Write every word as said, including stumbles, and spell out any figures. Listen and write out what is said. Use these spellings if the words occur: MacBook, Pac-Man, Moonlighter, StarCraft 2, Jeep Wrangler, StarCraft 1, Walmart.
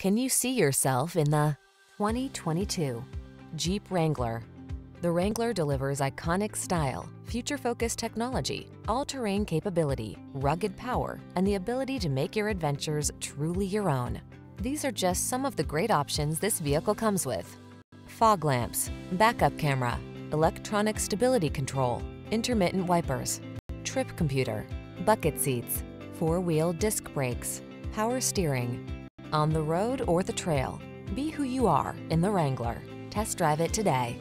Can you see yourself in the twenty twenty-two Jeep Wrangler? The Wrangler delivers iconic style, future-focused technology, all-terrain capability, rugged power, and the ability to make your adventures truly your own. These are just some of the great options this vehicle comes with: fog lamps, backup camera, electronic stability control, intermittent wipers, trip computer, bucket seats, four-wheel disc brakes, power steering. On the road or the trail, be who you are in the Wrangler. Test drive it today.